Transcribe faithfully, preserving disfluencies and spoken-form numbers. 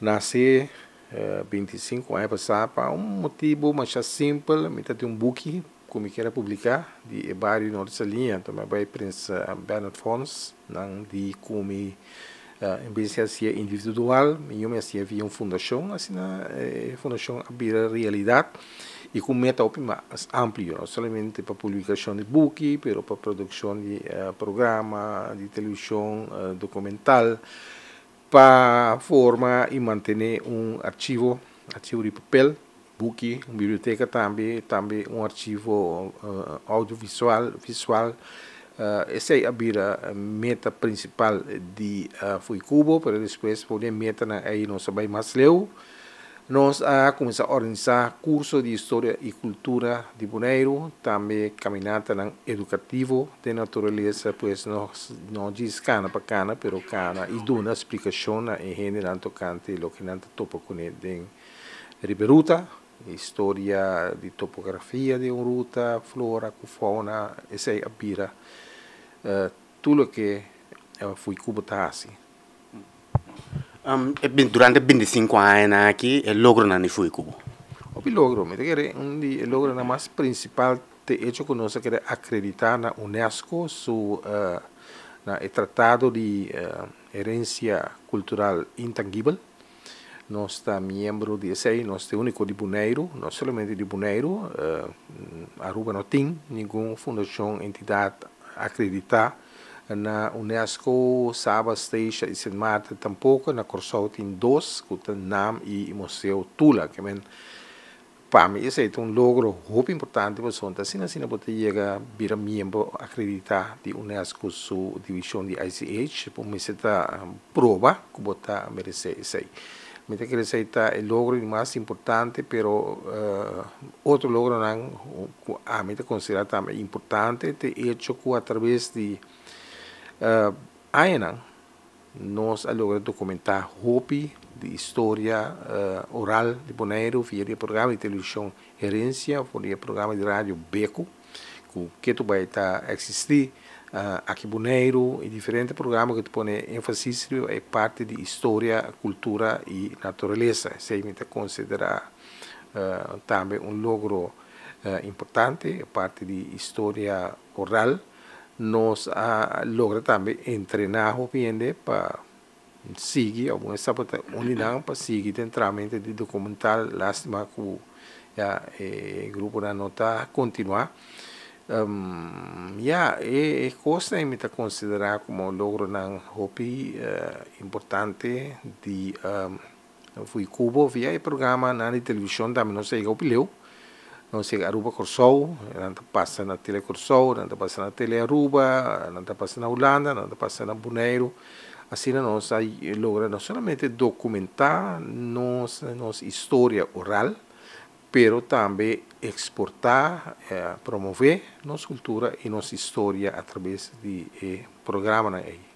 nascer uh, vinte e cinco anos passados, para um motivo mais simples, metade de um book, como eu quero publicar, de vários nossa linha, também vai pensar Bernard Fons, não de como uh, em vez de ser individual, eu me havia uma fundação, assim a fundação abrir a realidade, e com meta mais amplia, não somente para publicação de book, mas para produção de uh, programa, de televisão, uh, documental, para formar e manter um arquivo, arquivo de papel, book, uma biblioteca também, também um arquivo uh, audiovisual, visual. Uh, essa é a meta principal de uh, FUHIKUBO, para depois poder meta na aí nós vai Masleu. Nós a começar a organizar curso de história e cultura de Buneiro, também caminhada educativo de natureza, pois nós não diz cana para cana, pero cana e dona explicação em general tocante lo que nanta topa com de Riberuta, história de topografia de uma ruta, flora, fauna, essa é a pira, uh, tudo que uh, FUHIKUBO está assim. Um, durante venticinque anni aqui, il logro non fu il cubo. Il logro, il logro è il principale hecho che noi queremos acreditar na UNESCO su uh, na Tratato di uh, Herência Cultural Intangibile. Noi siamo membro di ESEI, noi siamo unico di Buneiro, non solamente di Buneiro, uh, Aruba non tem nenhuma fundação, entidade acreditar. Na Unesco, Saba, Stecha e San Marte tampouco, na Corsautin dois, com NAM e Museo Tula, que men, para mim esse é um logro muito importante, porque assim assim pode chegar a vir membro acreditar de Unesco sua divisão de I C H, por isso está prova que bota merece isso aí. Mete que esse está o logro mais importante, pero uh, outro logro não a meta considerado também importante, é feito com através de Uh, a Inan, nós logramos documentar Hopi, de história uh, oral de Bonero, via programa de televisão Herência, via programa de rádio Beco, que tu vai estar tá, existir uh, aqui Bonero, e diferentes programas que tu põe ênfase é parte de história, cultura e natureza. Se me te considerar uh, também um logro uh, importante, parte de história oral. Nós ah, logramos também treinar o P N D para seguir algumas unidades, para seguir tentamento de documentar. Lástima que o eh, grupo não está a continuar. Um, já é, é coisa que me está considerar como um logro não Hopi uh, importante de um, FUHIKUBO via o programa na televisão também não sei o que leu. Não sei, Aruba-Corsou, não passa na TeleKòrsou, não passa na Telearuba, não passa na Holanda, não passa na Buneiro. Assim, nós logramos não somente documentar nossa, nossa história oral, mas também exportar, eh, promover nossa cultura e nossa história através de eh, programas aí.